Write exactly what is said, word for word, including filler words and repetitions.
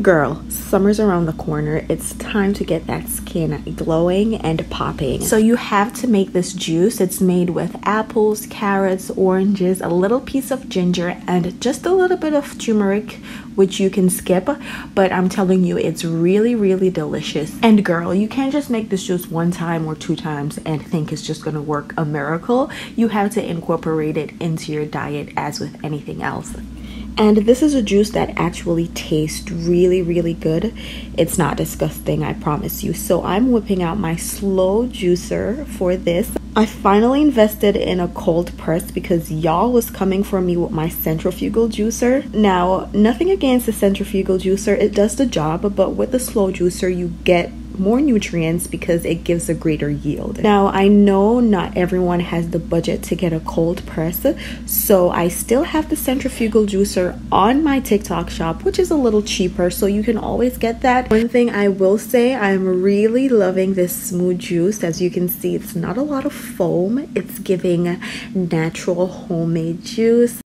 Girl, summer's around the corner. It's time to get that skin glowing and popping. So you have to make this juice. It's made with apples, carrots, oranges, a little piece of ginger, and just a little bit of turmeric, which you can skip, but I'm telling you, it's really, really delicious. And girl, you can't just make this juice one time or two times and think it's just gonna work a miracle. You have to incorporate it into your diet as with anything else. And this is a juice that actually tastes really, really good. It's not disgusting, I promise you. So I'm whipping out my slow juicer for this. I finally invested in a cold press because y'all was coming for me with my centrifugal juicer. Now, nothing against the centrifugal juicer. It does the job, but with the slow juicer, you get more nutrients because it gives a greater yield. Now, I know not everyone has the budget to get a cold press, so I still have the centrifugal juicer on my TikTok shop, which is a little cheaper, so you can always get that. One thing I will say, I'm really loving this smooth juice. As you can see, it's not a lot of foam. It's giving natural homemade juice.